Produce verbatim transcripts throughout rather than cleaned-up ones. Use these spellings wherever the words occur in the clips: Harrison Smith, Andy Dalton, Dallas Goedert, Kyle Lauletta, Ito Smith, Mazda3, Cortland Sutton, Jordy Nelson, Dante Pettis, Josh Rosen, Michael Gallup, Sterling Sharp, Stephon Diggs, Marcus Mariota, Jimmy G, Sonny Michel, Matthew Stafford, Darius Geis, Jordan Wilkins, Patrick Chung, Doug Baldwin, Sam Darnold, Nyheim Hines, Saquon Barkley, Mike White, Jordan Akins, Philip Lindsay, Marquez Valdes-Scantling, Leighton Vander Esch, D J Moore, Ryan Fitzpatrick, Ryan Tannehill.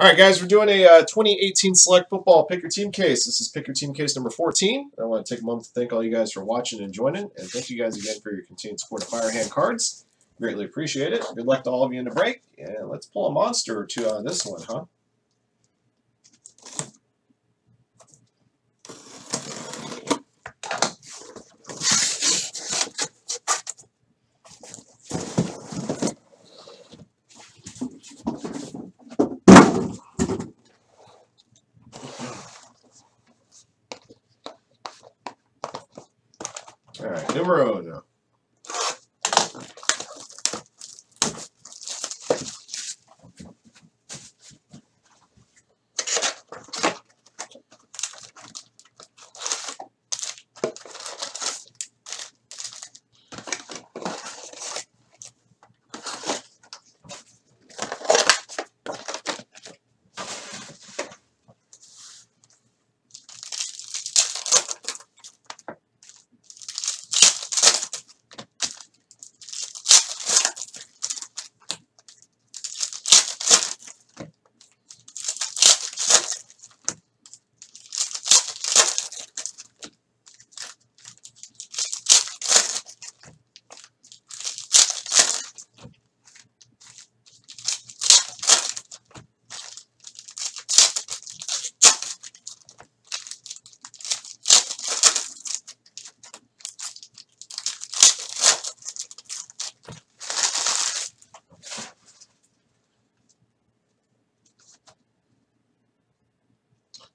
All right, guys, we're doing a uh, twenty eighteen Select Football Pick Your Team case. This is Pick Your Team case number fourteen. I want to take a moment to thank all you guys for watching and joining, and thank you guys again for your continued support of Firehand Cards. Greatly appreciate it. Good luck to all of you in the break, and let's pull a monster or two on this one, huh? All right, numero uno.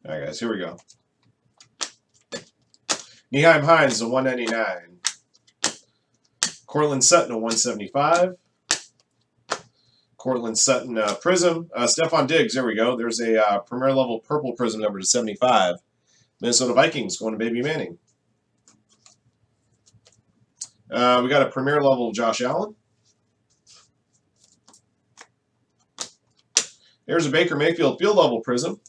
All right, guys, here we go. Nyheim Hines, a one ninety-nine. Cortland Sutton, a one seventy-five. Cortland Sutton, uh, Prism. Uh, Stephon Diggs, there we go. There's a uh, premier level purple Prism number to seventy-five. Minnesota Vikings, going to Baby Manning. Uh, we got a premier level Josh Allen. There's a Baker Mayfield field level Prism.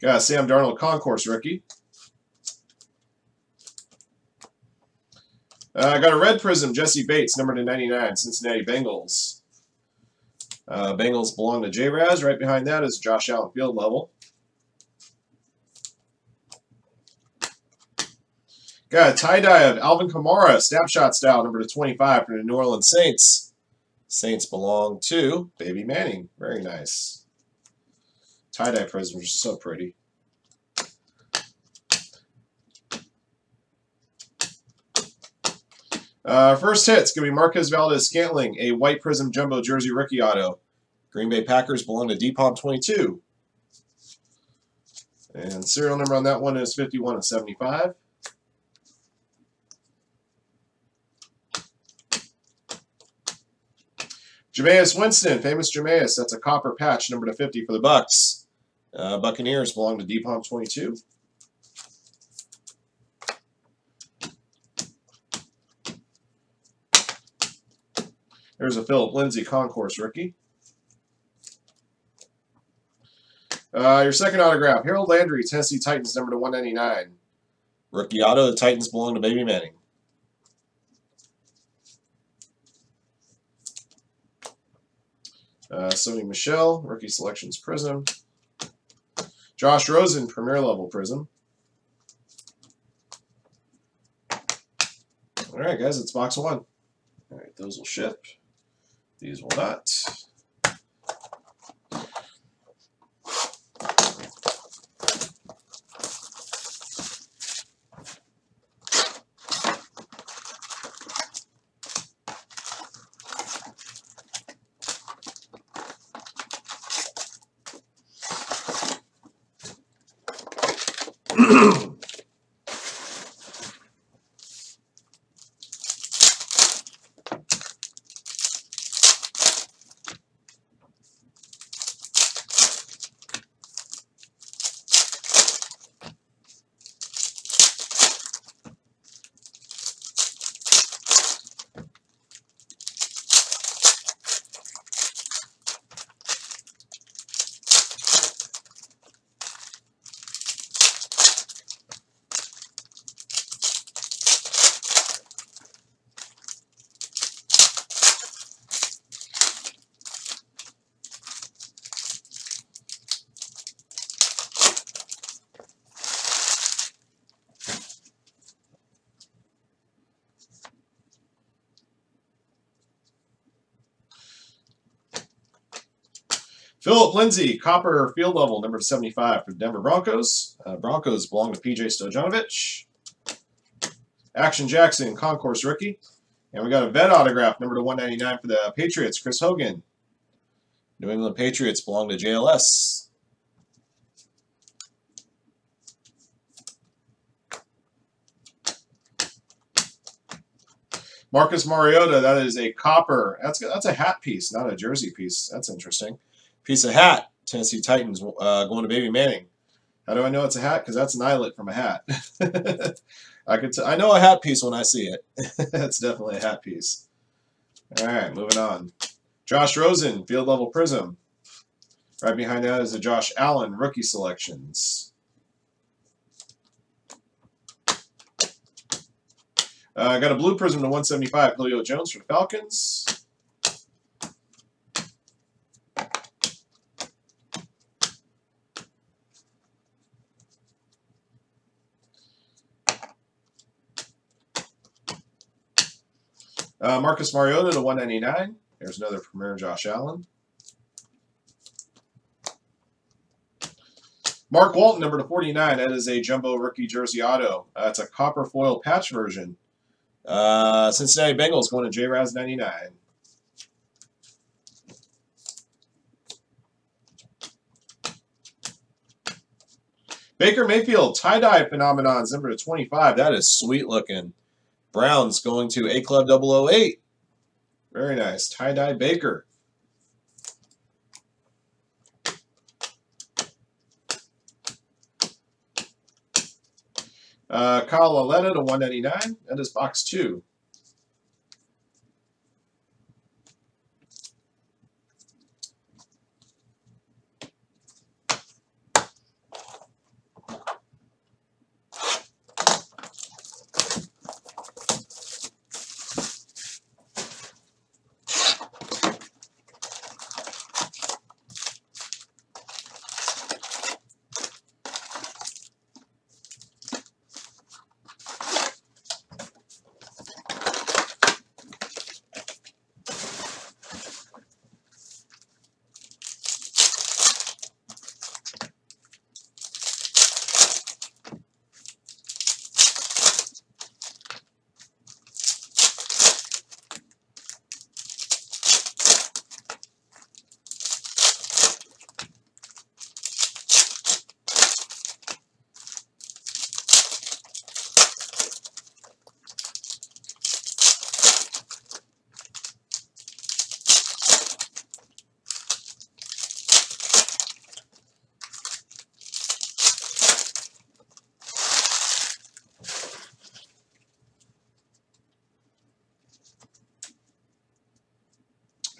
Got Sam Darnold Concourse rookie. I uh, got a red prism, Jesse Bates, number to ninety-nine, Cincinnati Bengals. Uh, Bengals belong to J-Raz. Right behind that is Josh Allen field level. Got a tie-dye of Alvin Kamara, snapshot style, number to twenty-five for the New Orleans Saints. Saints belong to Baby Manning. Very nice. Tie-dye prisms are so pretty. Uh, first hit's going to be Marquez Valdes-Scantling, a white prism jumbo jersey rookie auto. Green Bay Packers belong to D P O M twenty-two. And serial number on that one is fifty-one of seventy-five. Jameis Winston, famous Jameis. That's a copper patch, number to fifty for the Bucks. Uh, Buccaneers belong to D P O M twenty-two. There's a Philip Lindsay Concourse rookie. Uh, your second autograph, Harold Landry, Tennessee Titans, number to one ninety-nine. Rookie auto, the Titans belong to Baby Manning. Uh, Sonny Michel, rookie selections prism. Josh Rosen, premier level prism. All right, guys, it's box one. All right, those will ship. These will not. Philip Lindsay, copper field level, number seventy-five for the Denver Broncos. Uh, Broncos belong to P J Stojanovich. Action Jackson, concourse rookie. And we got a vet autograph, number to one ninety-nine for the Patriots, Chris Hogan. New England Patriots belong to J L S. Marcus Mariota, that is a copper. That's that's a hat piece, not a jersey piece. That's interesting. Piece of hat. Tennessee Titans uh, going to Baby Manning. How do I know it's a hat? Because that's an eyelet from a hat. I could t I know a hat piece when I see it. That's definitely a hat piece. All right, moving on. Josh Rosen, field level prism. Right behind that is the Josh Allen rookie selections. I uh, got a blue prism to one seventy-five, Julio Jones for the Falcons. Uh, Marcus Mariota to one ninety-nine. There's another premier Josh Allen. Mark Walton, number to forty-nine. That is a jumbo rookie jersey auto. Uh, it's a copper foil patch version. Uh, Cincinnati Bengals going to J Raz ninety-nine. Baker Mayfield, tie-dye phenomenons, number to twenty-five. That is sweet looking. Browns going to A Club double oh eight. Very nice. Tie-dye Baker. Uh, Kyle Lauletta to one ninety-nine. That is box two.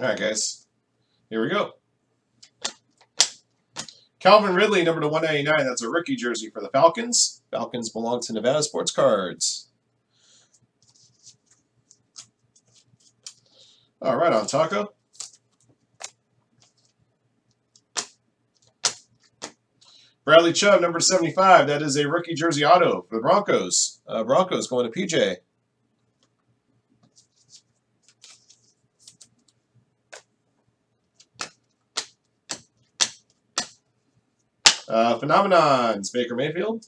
All right, guys. Here we go. Calvin Ridley, number to one ninety-nine. That's a rookie jersey for the Falcons. Falcons belong to Nevada Sports Cards. All right, on Taco. Bradley Chubb, number seventy-five. That is a rookie jersey auto for the Broncos. Uh, Broncos going to P J. Uh, Phenomenons, Baker Mayfield.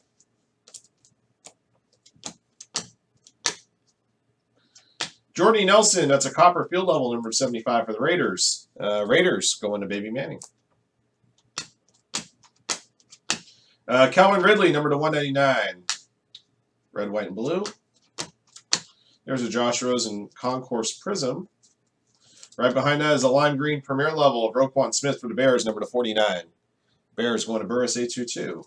Jordy Nelson, that's a copper field level, number seventy-five for the Raiders. Uh, Raiders going to Baby Manning. Uh, Calvin Ridley, number to one ninety-nine. Red, white, and blue. There's a Josh Rosen concourse prism. Right behind that is a lime green premier level of Roquan Smith for the Bears, number to forty-nine. Bears going to Burris eight two two.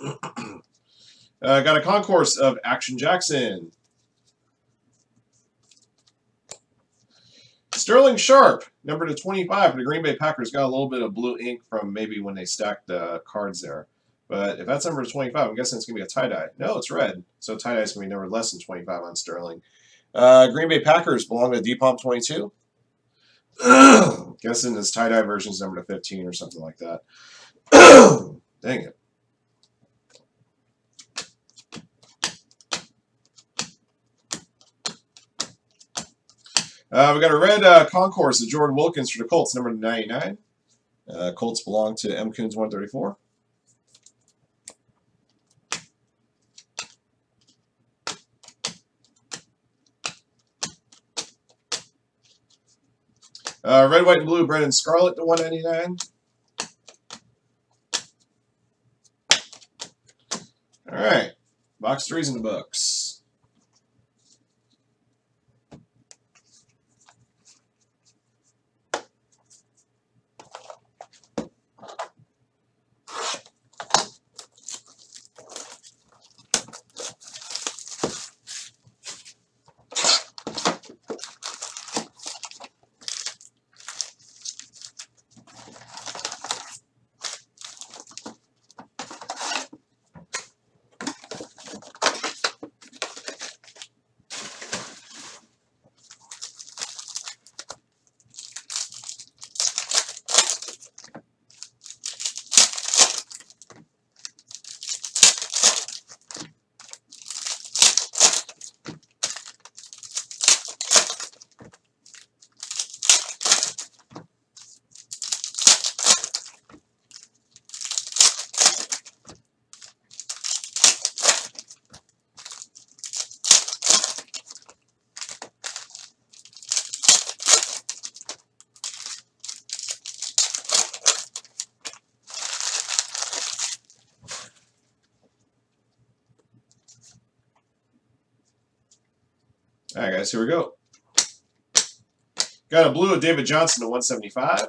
uh, got a concourse of Action Jackson. Sterling Sharp, number to twenty-five for the Green Bay Packers. Got a little bit of blue ink from maybe when they stacked the uh, cards there. But if that's number twenty-five, I'm guessing it's going to be a tie-dye. No, it's red. So tie-dye is going to be number less than twenty-five on Sterling. Uh, Green Bay Packers belong to D P O M twenty-two. Guessing this tie-dye version is number to fifteen or something like that. Dang it. Uh, we got a red uh, concourse of Jordan Wilkins for the Colts, number ninety-nine. Uh, Colts belong to M. Coons one thirty-four. Uh, red, white, and blue, Brennan Scarlett to one ninety-nine. All right, box three's in the books. All right, guys, here we go. Got a blue of David Johnson to one seventy-five.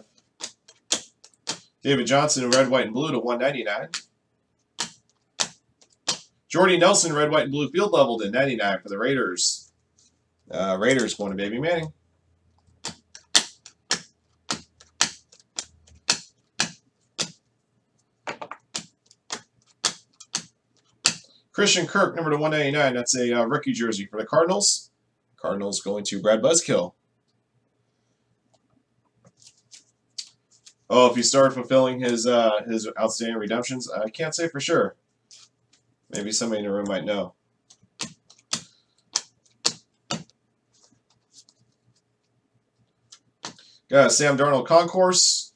David Johnson, red, white, and blue to one ninety-nine. Jordy Nelson, red, white, and blue field level to ninety-nine for the Raiders. Uh, Raiders going to Baby Manning. Christian Kirk, number to one ninety-nine. That's a uh, rookie jersey for the Cardinals. Cardinals going to Brad Buzzkill. Oh, if he started fulfilling his uh, his outstanding redemptions, I can't say for sure. Maybe somebody in the room might know. Got a Sam Darnold concourse.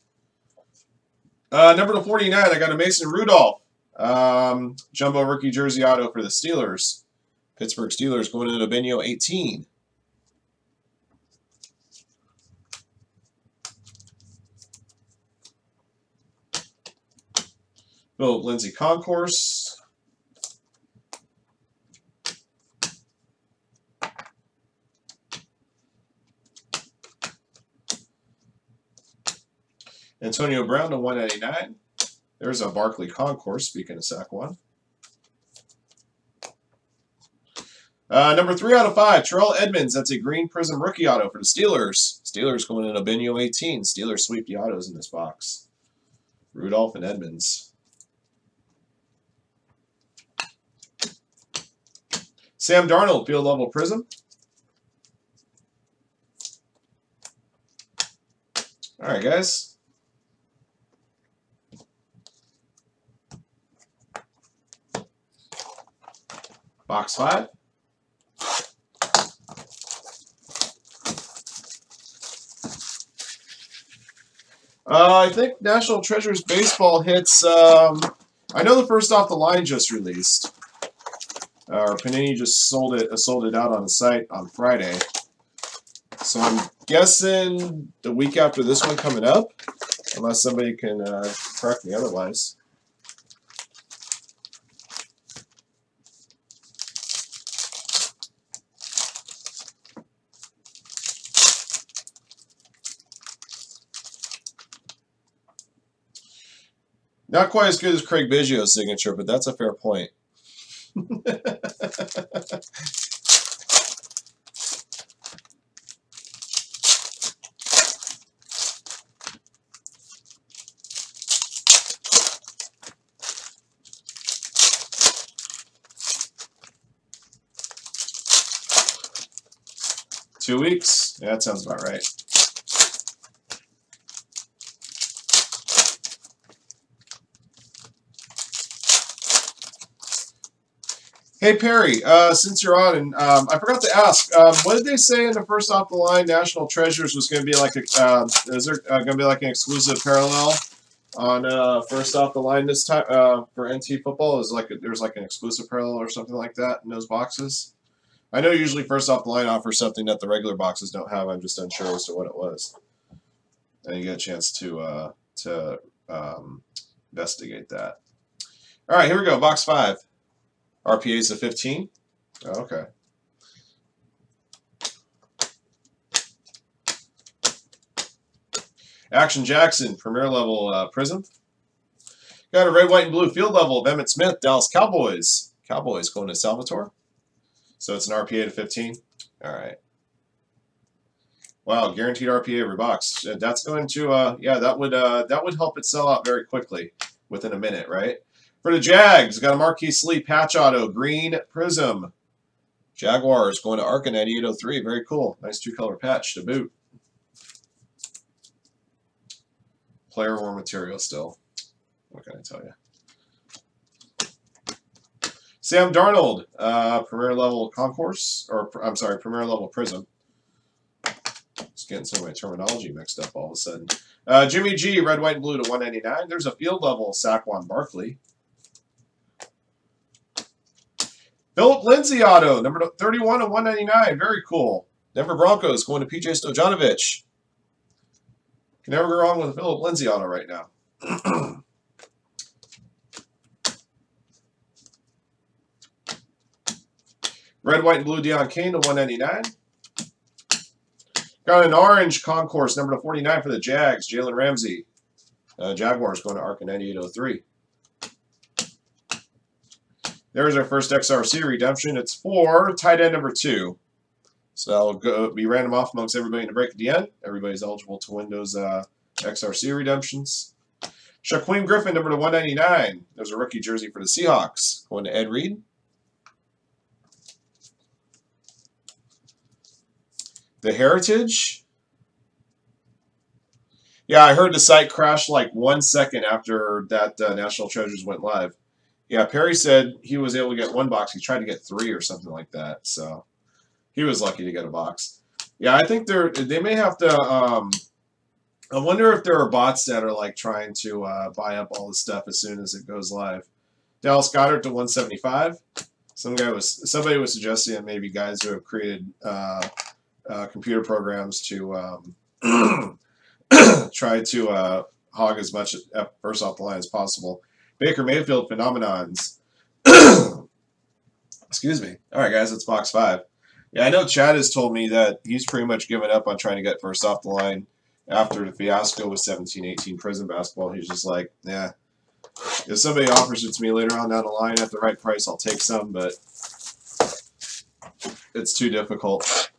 Uh, number forty-nine, I got a Mason Rudolph. Um, jumbo rookie jersey auto for the Steelers. Pittsburgh Steelers going into Benio eighteen. Philip Lindsay concourse. Antonio Brown to one ninety-nine. There's a Barkley concourse, speaking of sack one. Uh, number three out of five, Terrell Edmonds. That's a green prism rookie auto for the Steelers. Steelers going into Benio eighteen. Steelers sweep the autos in this box. Rudolph and Edmonds. Sam Darnold, field level prism. All right, guys. Box five. Uh, I think National Treasures Baseball hits, um, I know the First Off the Line just released. Uh, or Panini just sold it, uh, sold it out on the site on Friday. So I'm guessing the week after this one coming up, unless somebody can uh, correct me otherwise. Not quite as good as Craig Biggio's signature, but that's a fair point. Two weeks? Yeah, that sounds about right. Hey, Perry, uh, since you're on, and um, I forgot to ask, um, what did they say in the first off the line National Treasures was going to be like a, uh, is there uh, going to be like an exclusive parallel on uh, first off the line this time uh, for N T football? Is like a, there's like an exclusive parallel or something like that in those boxes? I know usually first off the line offers something that the regular boxes don't have. I'm just unsure as to what it was. And you get a chance to, uh, to um, investigate that. All right, here we go, box five. R P A is a fifteen. Oh, okay. Action Jackson, premier level uh, Prism. Got a red, white, and blue field level of Emmitt Smith, Dallas Cowboys. Cowboys going to Salvatore. So it's an R P A to fifteen. All right. Wow, guaranteed R P A every box. That's going to uh, yeah, that would uh, that would help it sell out very quickly within a minute, right? For the Jags, got a Marquise Lee patch auto, green prism. Jaguars going to Arca ninety-eight oh three. Very cool. Nice two-color patch to boot. Player worn material still. What can I tell you? Sam Darnold, uh, premier level concourse, or I'm sorry, premier level prism. Just getting some of my terminology mixed up all of a sudden. Uh, Jimmy G, red, white, and blue to one ninety-nine. There's a field level Saquon Barkley. Philip Lindsay auto, number thirty-one to one ninety-nine. Very cool. Denver Broncos going to P J Stojanovich. Can never go wrong with a Philip Lindsay auto right now. Red, white, and blue Deion Kane to one ninety-nine. Got an orange concourse, number to forty-nine for the Jags, Jalen Ramsey. Uh, Jaguars going to Arca ninety-eight oh three. There's our first X R C redemption. It's for tight end number two. So that'll go, be random off amongst everybody in the break at the end. Everybody's eligible to win those uh, X R C redemptions. Shaquem Griffin, number to one ninety-nine. There's a rookie jersey for the Seahawks. Going to Ed Reed. The Heritage. Yeah, I heard the site crash like one second after that uh, National Treasures went live. Yeah, Perry said he was able to get one box. He tried to get three or something like that, so he was lucky to get a box. Yeah, I think they're they may have to. Um, I wonder if there are bots that are like trying to uh, buy up all the stuff as soon as it goes live. Dallas Goedert to one seventy-five. Some guy was somebody was suggesting that maybe guys who have created uh, uh, computer programs to um, try to uh, hog as much first off the line as possible. Baker Mayfield phenomenons. Excuse me. All right, guys, it's box five. Yeah, I know Chad has told me that he's pretty much given up on trying to get first off the line after the fiasco with seventeen eighteen prison basketball. He's just like, yeah, if somebody offers it to me later on down the line at the right price, I'll take some, but it's too difficult.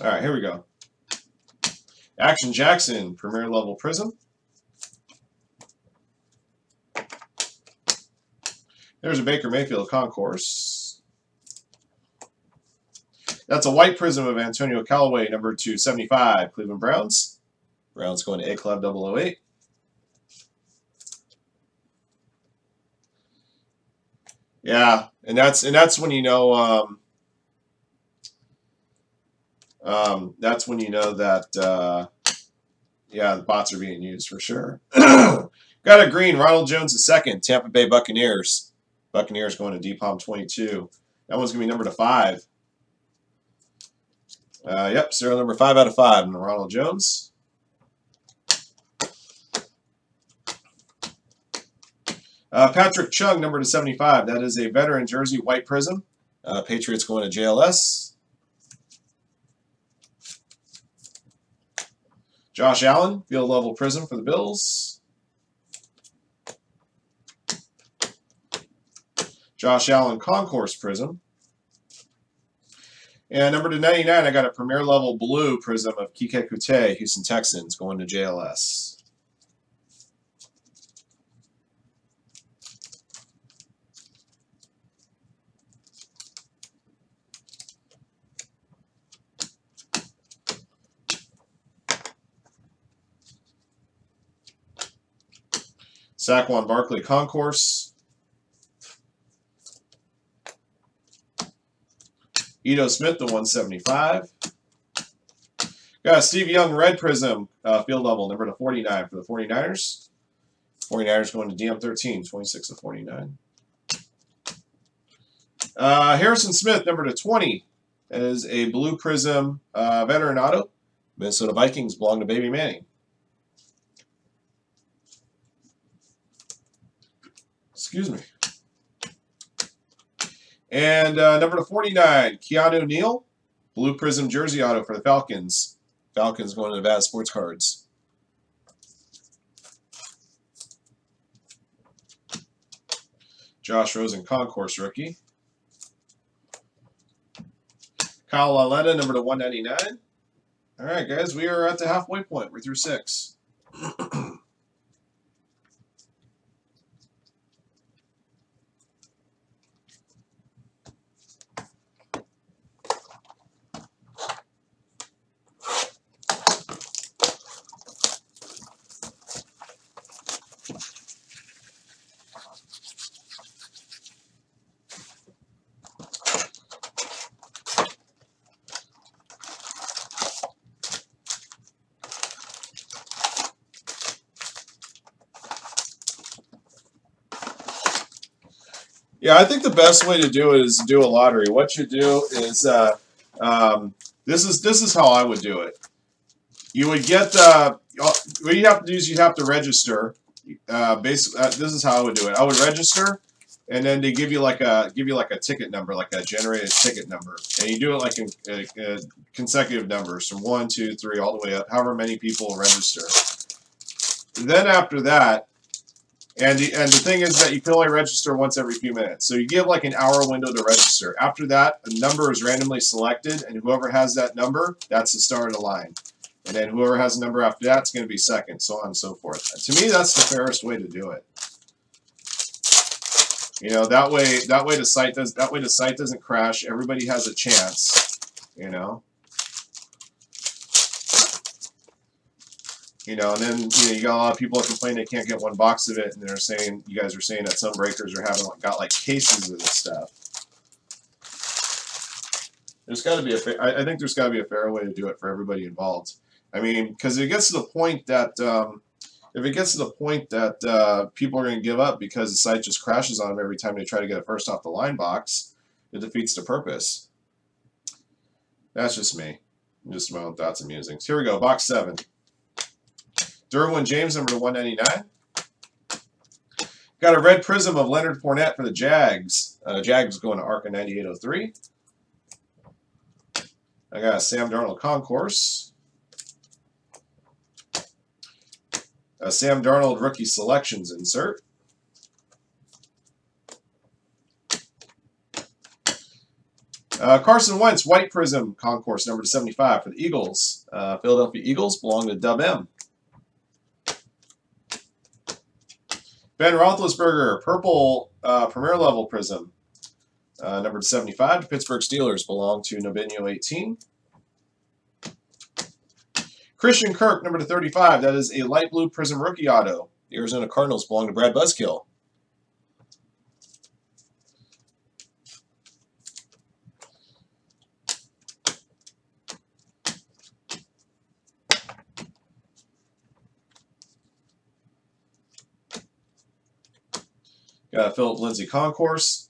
All right, here we go. Action Jackson, premier level prism. There's a Baker Mayfield concourse. That's a white prism of Antonio Callaway, number two seventy-five, Cleveland Browns. Browns going to A Club double oh eight. Yeah, and that's and that's when you know. Um, um, that's when you know that, uh, yeah, the bots are being used for sure. Got a green, Ronald Jones the second, Tampa Bay Buccaneers. Buccaneers going to D P O M twenty-two. That one's going to be number to five. Uh, yep, serial number five out of five, and Ronald Jones. Uh, Patrick Chung, number to seventy-five. That is a veteran jersey, white prism. Uh, Patriots going to J L S. Josh Allen, field level prism for the Bills. Josh Allen, concourse prism. And number to ninety-nine, I got a premier level blue prism of Kike Coutee, Houston Texans, going to J L S. Saquon Barkley, concourse. Ito Smith, the one seventy-five. Got a Steve Young red prism, uh, field level, number to forty-nine for the forty-niners. forty-niners going to D M thirteen, twenty-six to forty-nine. Uh, Harrison Smith, number to twenty. That is a blue prism uh, veteran auto. Minnesota Vikings belong to Baby Manning. Excuse me. And uh, number to forty-nine, Keanu Neal, blue prism jersey auto for the Falcons. Falcons going to Nevada Sports Cards. Josh Rosen, concourse rookie. Kyle Lauletta, number to one ninety-nine. All right, guys, we are at the halfway point. We're through six. Yeah, I think the best way to do it is do a lottery. What you do is, uh, um, this is this is how I would do it. You would get, uh, what you have to do is you have to register. Uh, basically, uh, this is how I would do it. I would register, and then they give you like a give you like a ticket number, like a generated ticket number, and you do it like in, in, in consecutive numbers, from one, two, three, all the way up, however many people register. And then after that. And the, and the thing is that you can only register once every few minutes. So you give like an hour window to register. After that, a number is randomly selected, and whoever has that number, that's the start of the line. And then whoever has a number after that is going to be second, so on and so forth. To me, that's the fairest way to do it. You know, that way that way the site does that way the site doesn't crash. Everybody has a chance, you know. You know, and then you know you got a lot of people that complain they can't get one box of it, and they're saying you guys are saying that some breakers are having like, got like cases of this stuff. There's got to be a, I, I think there's got to be a fair way to do it for everybody involved. I mean, because it gets to the point that um, if it gets to the point that uh, people are going to give up because the site just crashes on them every time they try to get a first off the line box, it defeats the purpose. That's just me, just my own thoughts and musings. Here we go, box seven. Derwin James, number to one ninety-nine. Got a red prism of Leonard Fournette for the Jags. Uh, Jags going to ARCA ninety-eight oh three. I got a Sam Darnold concourse. A Sam Darnold rookie selections insert. Uh, Carson Wentz, white prism concourse, number to seventy-five for the Eagles. Uh, Philadelphia Eagles belong to Dub M. Ben Roethlisberger, purple uh, premier level prism, uh, numbered seventy-five to Pittsburgh Steelers, belong to Nobinio eighteen. Christian Kirk, number to thirty-five, that is a light blue prism rookie auto. The Arizona Cardinals belong to Brad Buskill. Got a Philip Lindsay Concourse.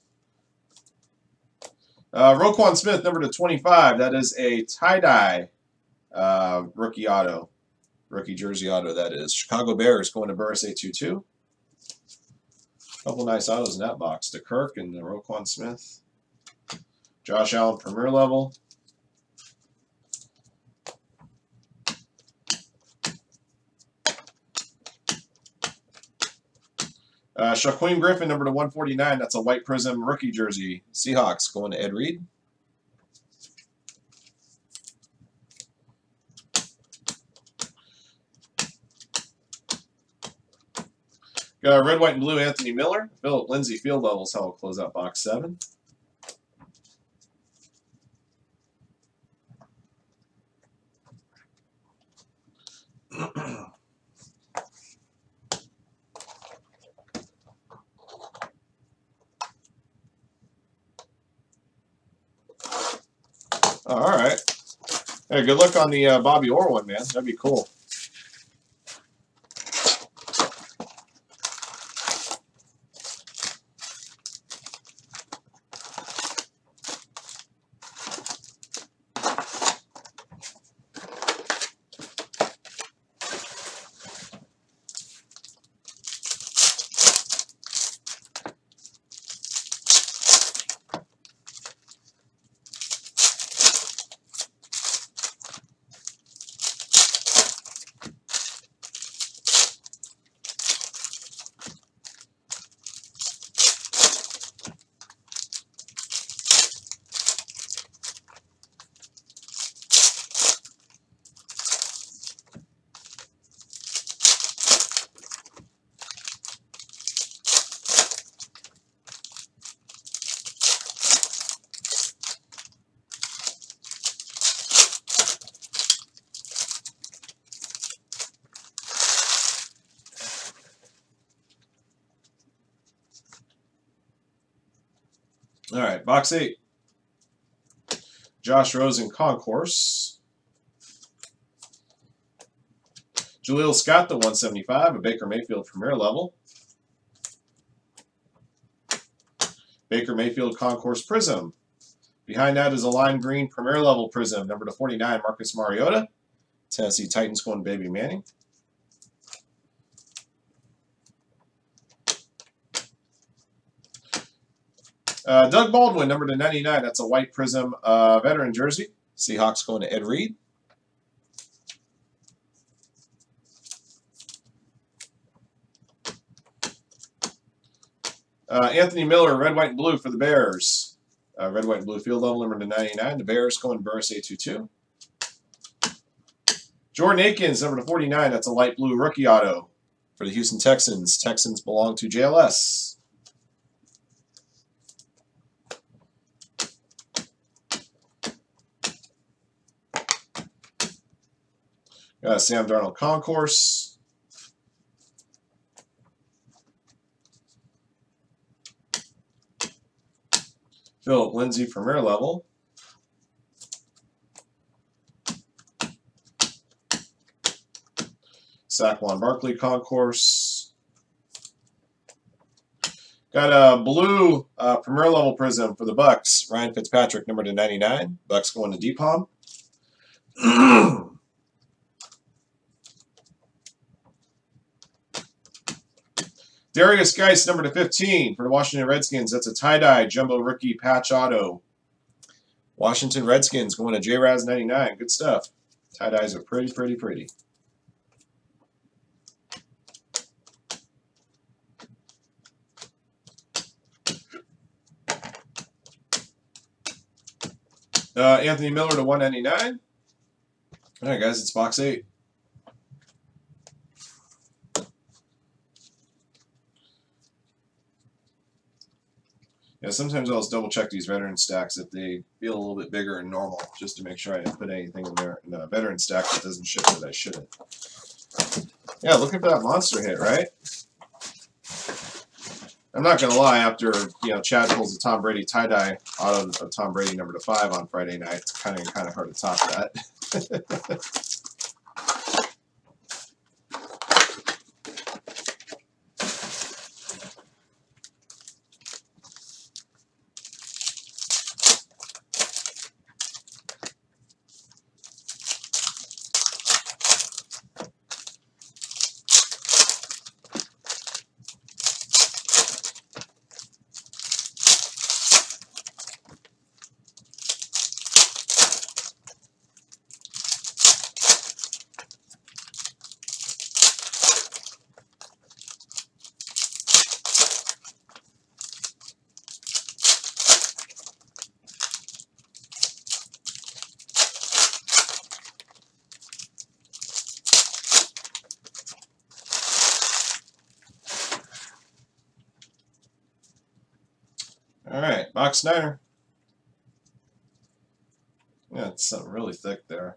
Uh, Roquan Smith, number to twenty-five. That is a tie-dye uh, rookie auto. Rookie jersey auto, that is. Chicago Bears going to Burris eight two two. A couple nice autos in that box. The Kirk and the Roquan Smith. Josh Allen, premier level. Uh, Shaquem Griffin, number to one forty-nine. That's a White Prism rookie jersey. Seahawks going to Ed Reed. Got red, white, and blue Anthony Miller. Philip Lindsay field levels. How we'll close out box seven. All right. Hey, good luck on the uh, Bobby Orr one, man. That'd be cool. All right, box eight. Josh Rosen Concourse. Jaleel Scott, the one seventy-five, a Baker Mayfield premier level. Baker Mayfield Concourse Prism. Behind that is a lime green premier level prism, number to forty-nine, Marcus Mariota. Tennessee Titans going Baby Manning. Uh, Doug Baldwin, number to ninety-nine. That's a White Prism uh, veteran jersey. Seahawks going to Ed Reed. Uh, Anthony Miller, red, white, and blue for the Bears. Uh, red, white, and blue field level, number to ninety-nine. The Bears going to Burris eight two two. Jordan Akins, number to forty-nine. That's a light blue rookie auto for the Houston Texans. Texans belong to J L S. Uh, Sam Darnold Concourse. Philip Lindsay premier level. Saquon Barkley Concourse. Got a blue uh, premier level prism for the Bucks. Ryan Fitzpatrick, number to ninety-nine. Bucks going to D P O M. Darius Geis, number to fifteen for the Washington Redskins. That's a tie-dye jumbo rookie patch auto. Washington Redskins going to J Raz ninety-nine. Good stuff. Tie-dyes are pretty, pretty, pretty. Uh, Anthony Miller to one ninety-nine. All right, guys, it's box eight. Yeah, sometimes I'll just double check these veteran stacks if they feel a little bit bigger than normal, just to make sure I didn't put anything in there in a veteran stack that doesn't ship that I shouldn't. Yeah, looking for that monster hit, right? I'm not gonna lie. After you know, Chad pulls the Tom Brady tie-dye auto of Tom Brady number to five on Friday night, it's kind of kind of hard to top that. Bock Snyder. Yeah, it's something really thick there.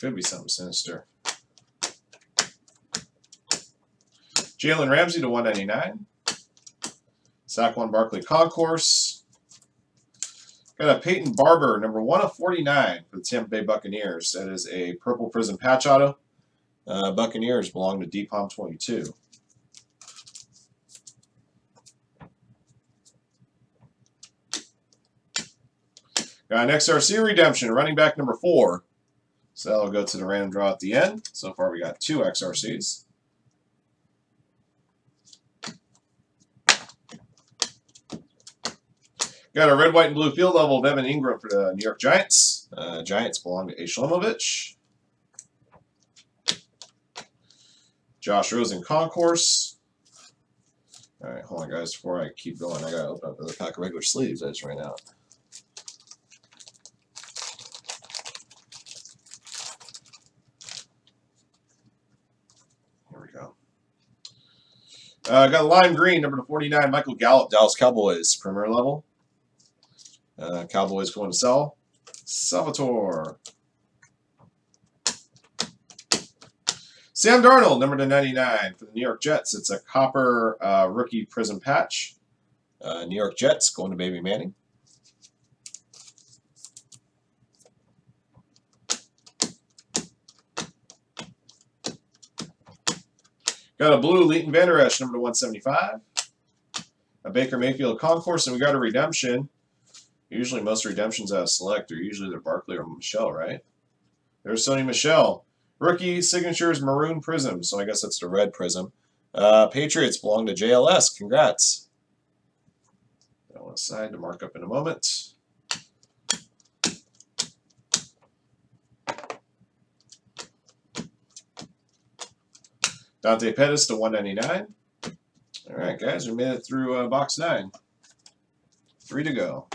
Could be something sinister. Jalen Ramsey to one ninety-nine. Saquon Barkley Concourse. Got a Peyton Barber, number one of forty-nine for the Tampa Bay Buccaneers. That is a Purple Prism patch auto. Uh, Buccaneers belong to D P O M twenty-two. Got an X R C redemption, running back number four. So that'll go to the random draw at the end. So far we got two X R Cs. Got a red, white, and blue field level of Evan Ingram for the New York Giants. Uh, Giants belong to A. Shlomovich. Josh Rosen Concourse. All right, hold on, guys. Before I keep going, I got to open up another pack of regular sleeves. I just ran out. Here we go. Uh, got a lime green, number forty-nine, Michael Gallup, Dallas Cowboys, Premier level. Uh, Cowboys going to sell. Salvatore. Sam Darnold, number two ninety-nine for the New York Jets. It's a copper uh, rookie prism patch. Uh, New York Jets going to Baby Manning. Got a blue Leighton Vander Esch, number one seventy-five. A Baker Mayfield Concourse, and we got a redemption. Usually most redemptions out of select are usually the Barkley or Michel, right? There's Sonny Michel. Rookie signatures maroon prism, so I guess that's the red prism. Uh, Patriots belong to J L S. Congrats. That one aside to mark up in a moment. Dante Pettis to one ninety-nine. All right, guys, we made it through uh, box nine. Three to go.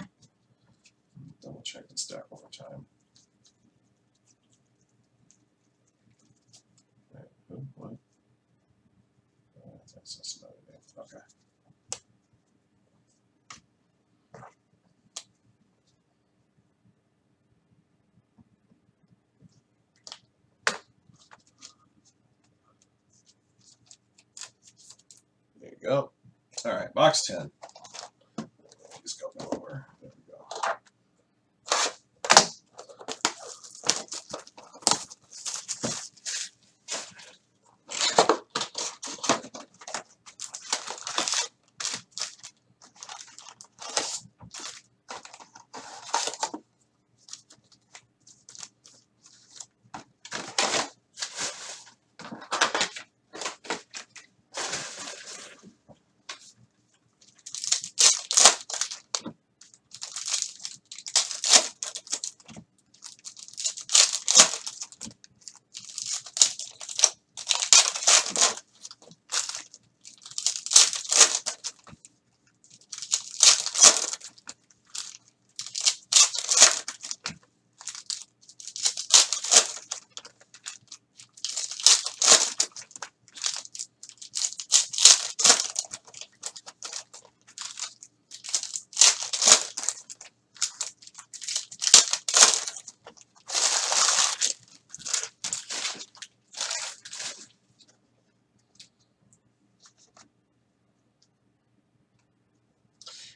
Double check the stack one more time. What? Okay. There you go. All right, box ten. Just go over. There we go.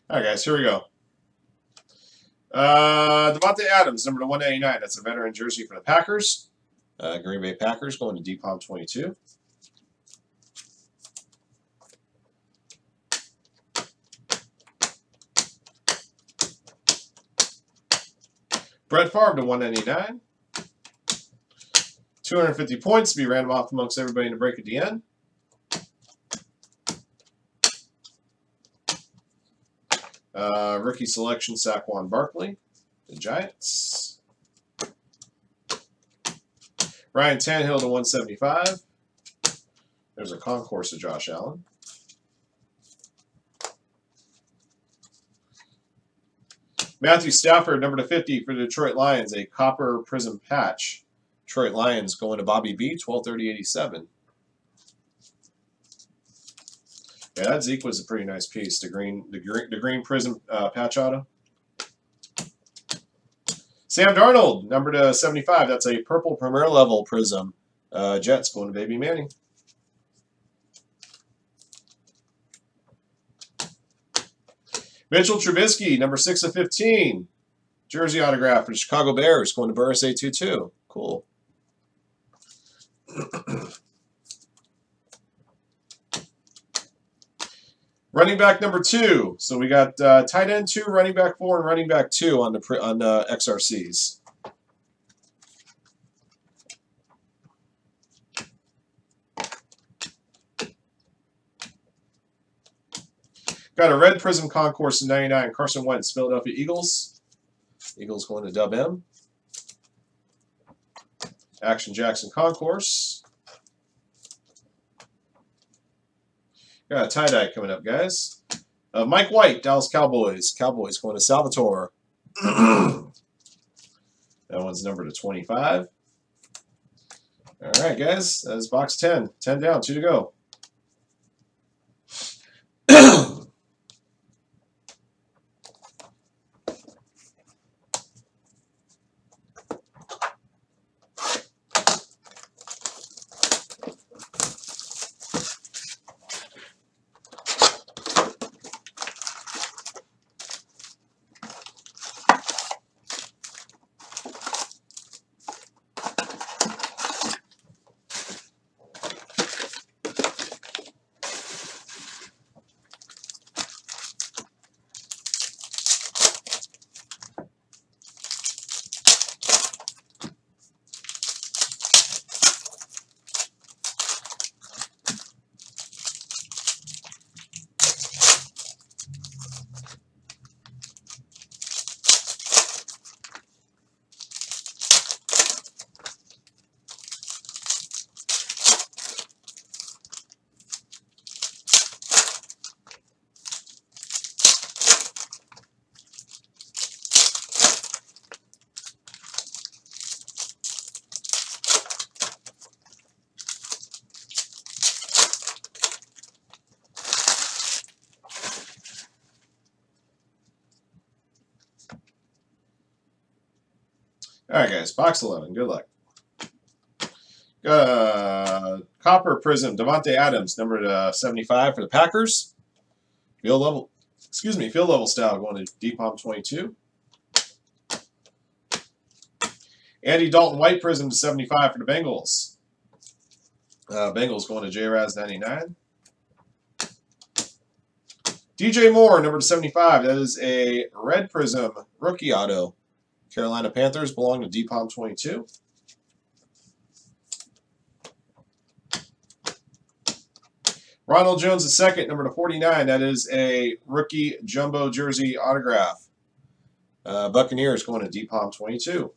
All right, guys, here we go. Uh, Davante Adams, number one eighty-nine. That's a veteran jersey for the Packers. Uh, Green Bay Packers going to D P O M twenty-two. Brett Favre to one ninety-nine. two hundred fifty points to be random off amongst everybody in the break at the end. Uh, rookie selection, Saquon Barkley, the Giants. Ryan Tannehill to one seventy-five. There's a concourse of Josh Allen. Matthew Stafford, number two fifty for the Detroit Lions, a copper prism patch. Detroit Lions going to Bobby B, twelve thirty eighty-seven. Yeah, that Zeke was a pretty nice piece. The green, the green, the green prism uh, patch auto. Sam Darnold, number to seventy-five. That's a purple premier level prism. Uh, Jets going to Baby Manning. Mitchell Trubisky, number six of fifteen. Jersey autograph for the Chicago Bears, going to Burris eight two two. Cool. Running back number two. So we got uh, tight end two, running back four, and running back two on the on uh, X R Cs. Got a red prism concourse in ninety-nine. Carson Wentz, Philadelphia Eagles. Eagles going to Dub M. Action Jackson concourse. Got a tie-dye coming up, guys. Uh, Mike White, Dallas Cowboys. Cowboys going to Salvatore. That one's number to twenty-five. All right, guys. That is box ten. ten down, two to go. All right, guys, box eleven. Good luck. Uh, Copper Prism, Davante Adams, number uh, seventy-five for the Packers. Field level, excuse me, field level style going to D POM twenty-two. Andy Dalton White Prism to seventy-five for the Bengals. Uh, Bengals going to J Raz ninety-nine. D J Moore, number to seventy-five. That is a red prism rookie auto. Carolina Panthers belong to D POM twenty-two. Ronald Jones the second, number to forty-nine. That is a rookie jumbo jersey autograph. Uh, Buccaneers going to D POM twenty-two.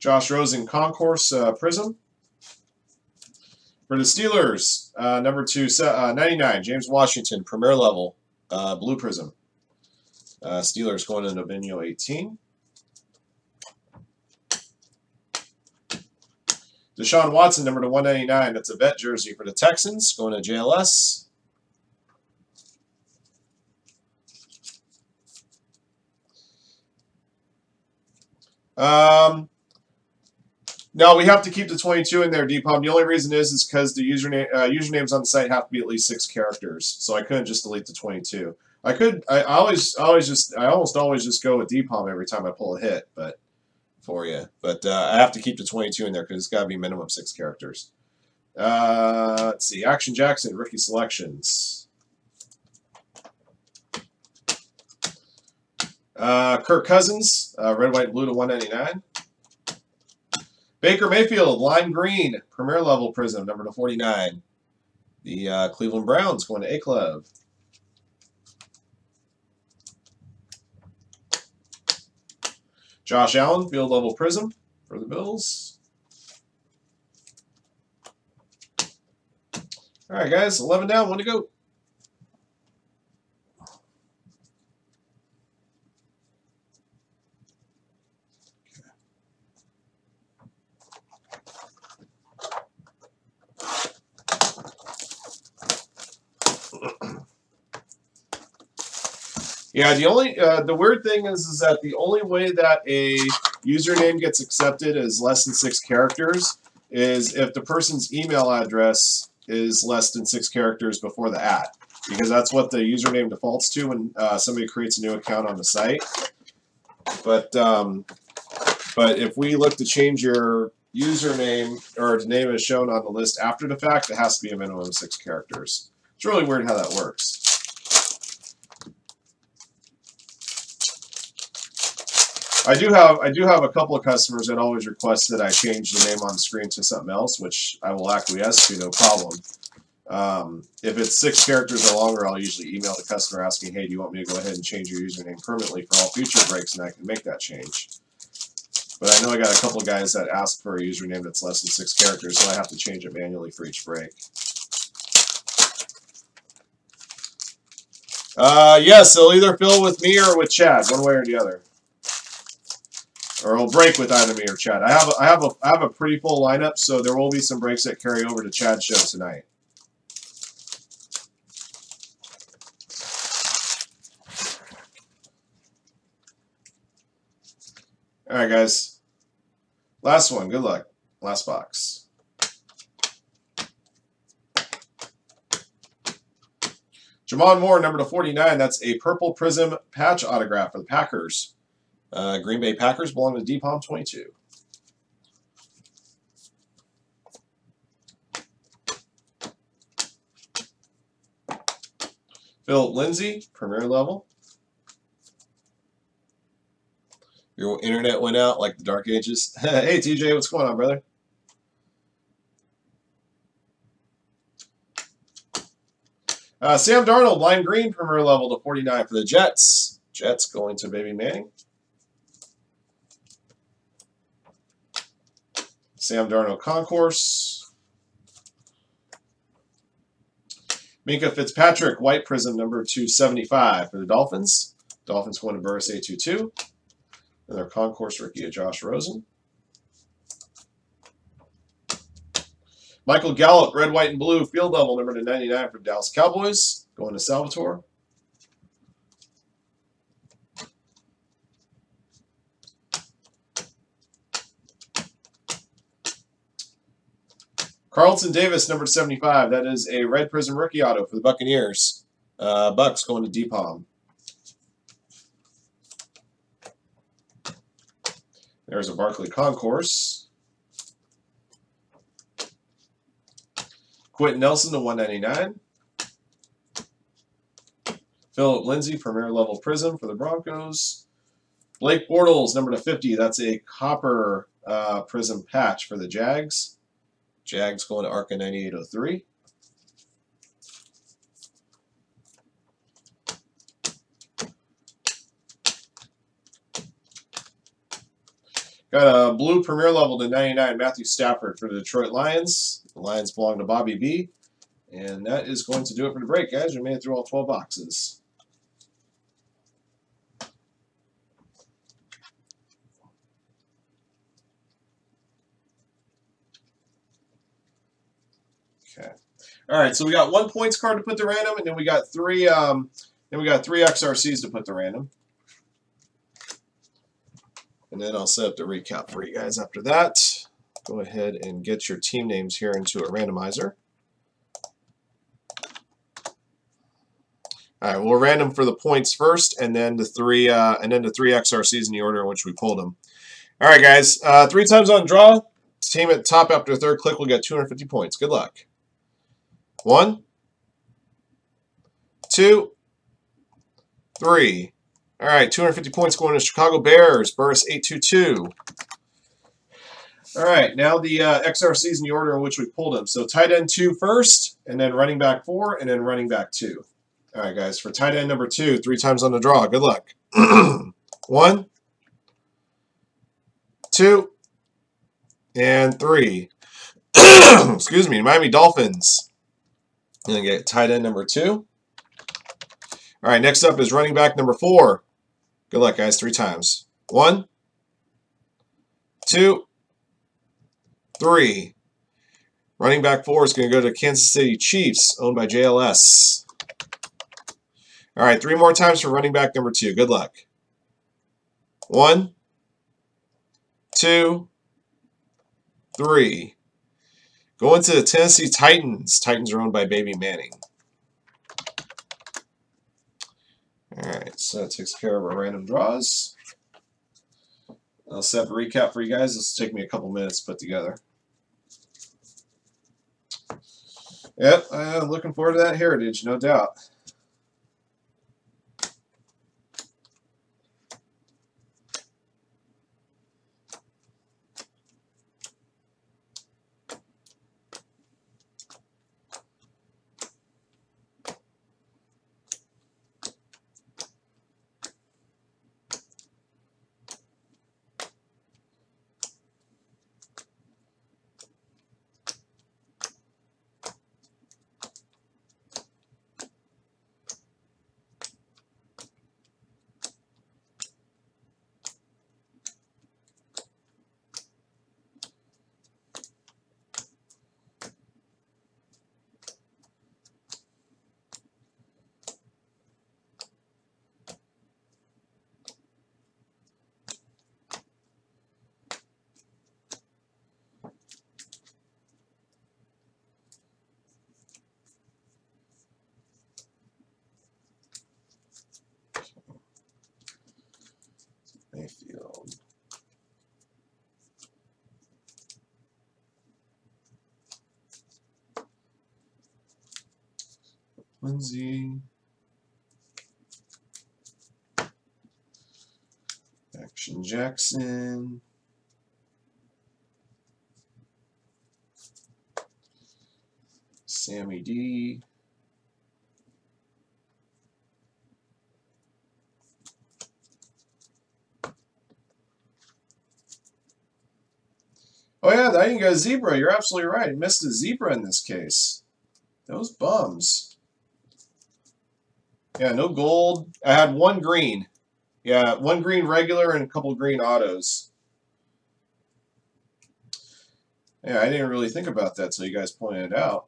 Josh Rosen Concourse uh, Prism. For the Steelers, uh, number two, uh, ninety-nine, James Washington, Premier Level, uh, Blue Prism. Uh, Steelers going to Novigno eighteen. Deshaun Watson, number to one ninety-nine, that's a vet jersey for the Texans, going to J L S. Um... No, we have to keep the twenty-two in there, D POM. The only reason is is because the username uh, usernames on the site have to be at least six characters, so I couldn't just delete the twenty-two. I could. I always, always just, I almost always just go with D POM every time I pull a hit, but for you. But uh, I have to keep the twenty-two in there because it's got to be minimum six characters. Uh, let's see, Action Jackson rookie selections. Uh, Kirk Cousins, uh, red, white, blue to one ninety-nine. Baker Mayfield, lime green, premier level prism, number to forty-nine. The uh, Cleveland Browns going to A-Club. Josh Allen, field level prism for the Bills. All right, guys, eleven down, one to go. Yeah, the only uh, the weird thing is is that the only way that a username gets accepted as less than six characters is if the person's email address is less than six characters before the at, because that's what the username defaults to when uh, somebody creates a new account on the site. But um, but if we look to change your username or the name is shown on the list after the fact, it has to be a minimum of six characters. It's really weird how that works. I do have I do have a couple of customers that always request that I change the name on the screen to something else, which I will acquiesce to, no problem. Um, if it's six characters or longer, I'll usually email the customer asking, "Hey, do you want me to go ahead and change your username permanently for all future breaks?" And I can make that change. But I know I got a couple of guys that ask for a username that's less than six characters, so I have to change it manually for each break. Uh, yes, they'll either fill with me or with Chad, one way or the other. Or I'll break with either me or Chad. I have a, I have a I have a pretty full lineup, so there will be some breaks that carry over to Chad's show tonight. All right, guys. Last one. Good luck. Last box. Jamon Moore, number to forty-nine. That's a purple prism patch autograph for the Packers. Uh, Green Bay Packers belong to D P O M twenty-two. Philip Lindsay, premier level. Your internet went out like the Dark Ages. Hey, T J, what's going on, brother? Uh, Sam Darnold, blind green, premier level to forty-nine for the Jets. Jets going to Baby Manning. Sam Darnold Concourse. Minka Fitzpatrick, white prism, number two seventy-five for the Dolphins. Dolphins going to Burris A twenty-two. And their Concourse rookie of Josh Rosen. Michael Gallup, red, white, and blue, field level, number two ninety-nine for the Dallas Cowboys. Going to Salvatore. Carlton Davis, number seventy-five. That is a red prism rookie auto for the Buccaneers. Uh, Bucks going to D P O M. There's a Barkley Concourse. Quentin Nelson to one ninety-nine. Philip Lindsay, premier level prism for the Broncos. Blake Bortles, number to fifty. That's a copper uh, prism patch for the Jags. Jags going to ARCA ninety-eight oh three. Got a blue premier level to ninety-nine, Matthew Stafford for the Detroit Lions. The Lions belong to Bobby B. And that is going to do it for the break, guys. We made it through all twelve boxes. Okay. All right, so we got one points card to put to random, and then we got three um then we got three X R Cs to put to random. And then I'll set up the recap for you guys after that. Go ahead and get your team names here into a randomizer. All right, we'll random for the points first, and then the three uh and then the three X R Cs in the order in which we pulled them. All right, guys, uh three times on draw. Team at the top after the third click will get two hundred fifty points. Good luck. One, two, three. All right, two hundred fifty points going to Chicago Bears. Burris eight twenty-two. All right, now the uh, X R Cs in the order in which we pulled them. So tight end two first, and then running back four, and then running back two. All right, guys, for tight end number two, three times on the draw. Good luck. One, two, and three. Excuse me, Miami Dolphins. And then get tight end number two. All right, next up is running back number four. Good luck, guys, three times. One, two, three. Running back four is going to go to Kansas City Chiefs, owned by J L S. All right, three more times for running back number two. Good luck. One, two, three. Going to the Tennessee Titans. Titans are owned by Baby Manning. All right, so that takes care of our random draws. I'll set a recap for you guys. This will take me a couple minutes to put together. Yep, uh, looking forward to that heritage, no doubt. Mayfield. Lindsay. Action Jackson. Sammy D. Oh yeah, I didn't go zebra. You're absolutely right. I missed a zebra in this case. Those bums. Yeah, no gold. I had one green. Yeah, one green regular and a couple green autos. Yeah, I didn't really think about that until you guys pointed it out.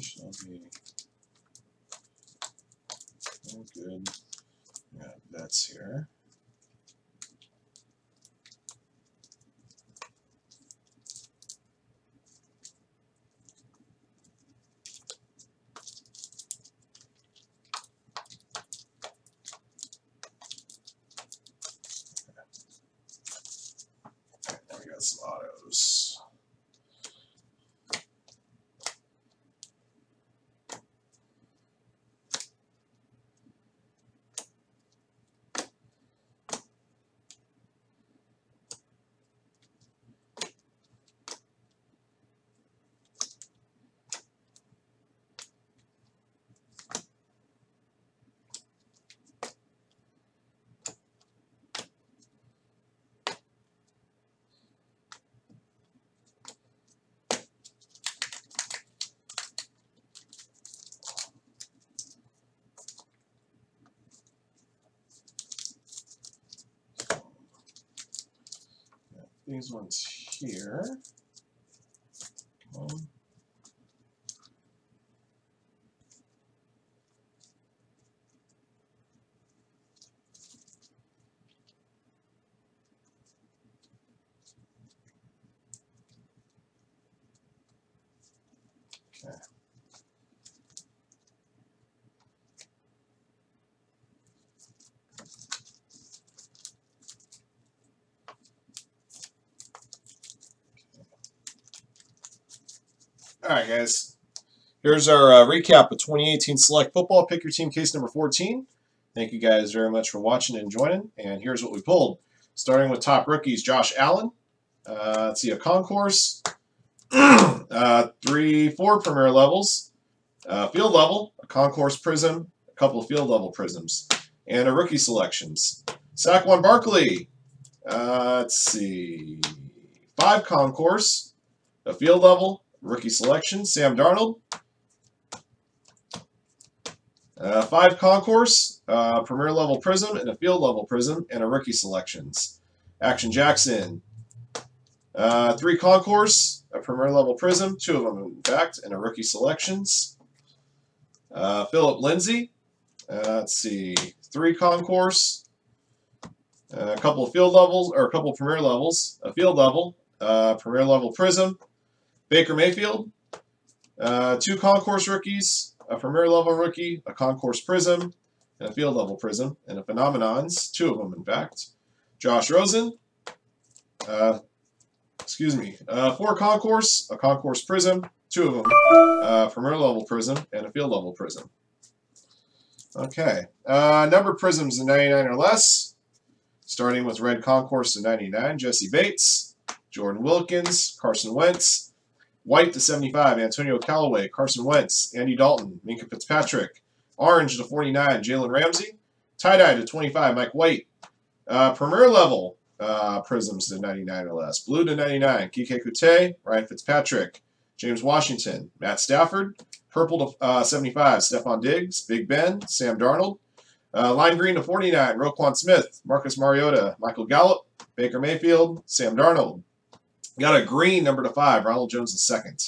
Shall be all good. Yeah, that's here. Okay. Now we got some autos. these ones here. Um, okay. All right, guys, here's our uh, recap of twenty eighteen Select Football. Pick your team case number fourteen. Thank you guys very much for watching and joining, and here's what we pulled. Starting with top rookies, Josh Allen. Uh, let's see, a concourse, uh, three, four premier levels, uh, field level, a concourse prism, a couple of field level prisms, and a rookie selections. Saquon Barkley, uh, let's see, five concourse, a field level, rookie selection. Sam Darnold, uh, five concourse, uh, premier level prism, and a field level prism, and a rookie selections. Action Jackson, uh, three concourse, a premier level prism, two of them in fact, and a rookie selections. Uh, Philip Lindsay, uh, let's see, three concourse, uh, a couple of field levels, or a couple of premier levels, a field level, uh, premier level prism. Baker Mayfield, uh, two concourse rookies, a premier level rookie, a concourse prism, and a field level prism, and a phenomenons, two of them in fact. Josh Rosen, uh, excuse me, uh, four concourse, a concourse prism, two of them, uh, premier level prism, and a field level prism. Okay, uh, number prisms of ninety-nine or less, starting with red concourse to ninety-nine, Jesse Bates, Jordan Wilkins, Carson Wentz. White to seventy-five, Antonio Callaway, Carson Wentz, Andy Dalton, Minkah Fitzpatrick. Orange to forty-nine, Jalen Ramsey. Tie-dye to twenty-five, Mike White. Uh, premier level uh, prisms to ninety-nine or less. Blue to ninety-nine, Kike Coutee, Ryan Fitzpatrick, James Washington, Matt Stafford. Purple to uh, seventy-five, Stephon Diggs, Big Ben, Sam Darnold. Uh, lime green to forty-nine, Roquan Smith, Marcus Mariota, Michael Gallup, Baker Mayfield, Sam Darnold. We got a green number to five, Ronald Jones the second.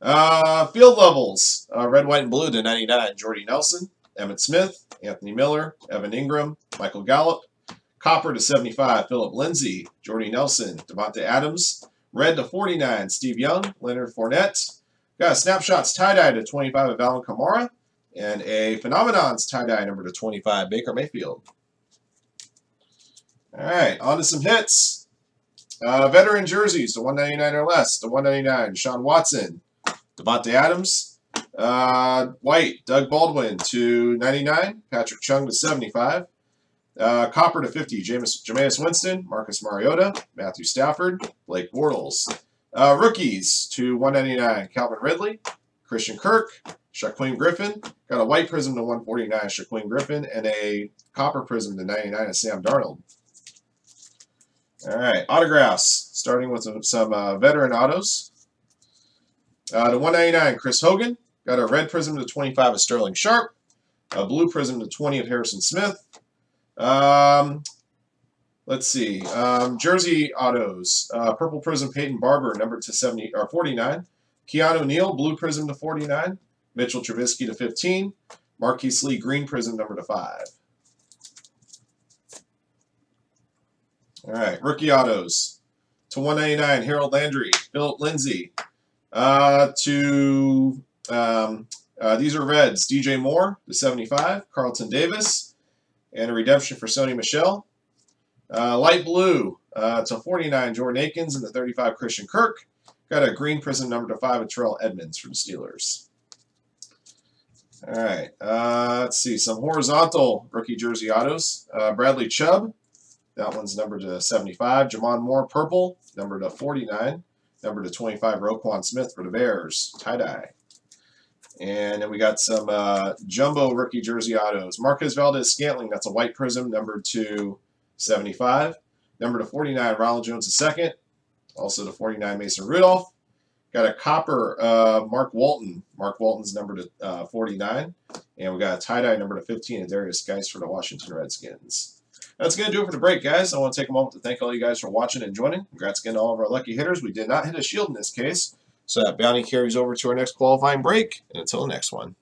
Uh, field levels, uh, red, white, and blue to ninety-nine, Jordy Nelson, Emmitt Smith, Anthony Miller, Evan Ingram, Michael Gallup. Copper to seventy-five, Philip Lindsay, Jordy Nelson, Davante Adams. Red to forty-nine, Steve Young, Leonard Fournette. We got a snapshots tie-dye to twenty-five of Alvin Kamara, and a phenomenons tie-dye number to twenty-five, Baker Mayfield. All right, on to some hits. Uh, veteran jerseys to one ninety-nine or less. To one ninety-nine, Deshaun Watson, Davante Adams. Uh, white, Doug Baldwin to ninety-nine, Patrick Chung to seventy-five. Uh, copper to fifty, Jameis, Jameis Winston, Marcus Mariota, Matthew Stafford, Blake Bortles. Uh, rookies to one ninety-nine, Calvin Ridley, Christian Kirk, Shaquem Griffin. Got a white prism to one forty-nine, Shaquem Griffin, and a copper prism to ninety-nine of Sam Darnold. All right, autographs, starting with some, some uh, veteran autos. Uh, to one ninety-nine, Chris Hogan. Got a red prism to twenty-five of Sterling Sharp. A blue prism to twenty of Harrison Smith. Um, let's see. Um, jersey autos. Uh, purple prism, Peyton Barber, number to seventy or forty-nine. Keanu Neal, blue prism to forty-nine. Mitchell Trubisky to fifteen. Marquise Lee, green prism, number to five. All right, rookie autos. To one ninety-nine, Harold Landry, Philip Lindsay. Uh, to, um, uh, these are reds, D J Moore, to seventy-five, Carlton Davis, and a redemption for Sonny Michel. Uh, light blue, uh, to forty-nine, Jordan Akins, and the thirty-five, Christian Kirk. Got a green prism number to five of Terrell Edmonds from Steelers. All right, uh, let's see, some horizontal rookie jersey autos. Uh, Bradley Chubb. That one's numbered to seventy-five. Jamon Moore, purple, numbered to forty-nine. Numbered to twenty-five, Roquan Smith for the Bears, tie-dye. And then we got some uh, jumbo rookie jersey autos. Marquez Valdes-Scantling, that's a white prism, numbered to seventy-five. Numbered to forty-nine, Ronald Jones the second. Also to forty-nine, Mason Rudolph. Got a copper, uh, Mark Walton. Mark Walton's numbered to uh, forty-nine. And we got a tie-dye number to fifteen, Darius Geist for the Washington Redskins. That's going to do it for the break, guys. I want to take a moment to thank all you guys for watching and joining. Congrats again to all of our lucky hitters. We did not hit a shield in this case, so that bounty carries over to our next qualifying break. And until the next one.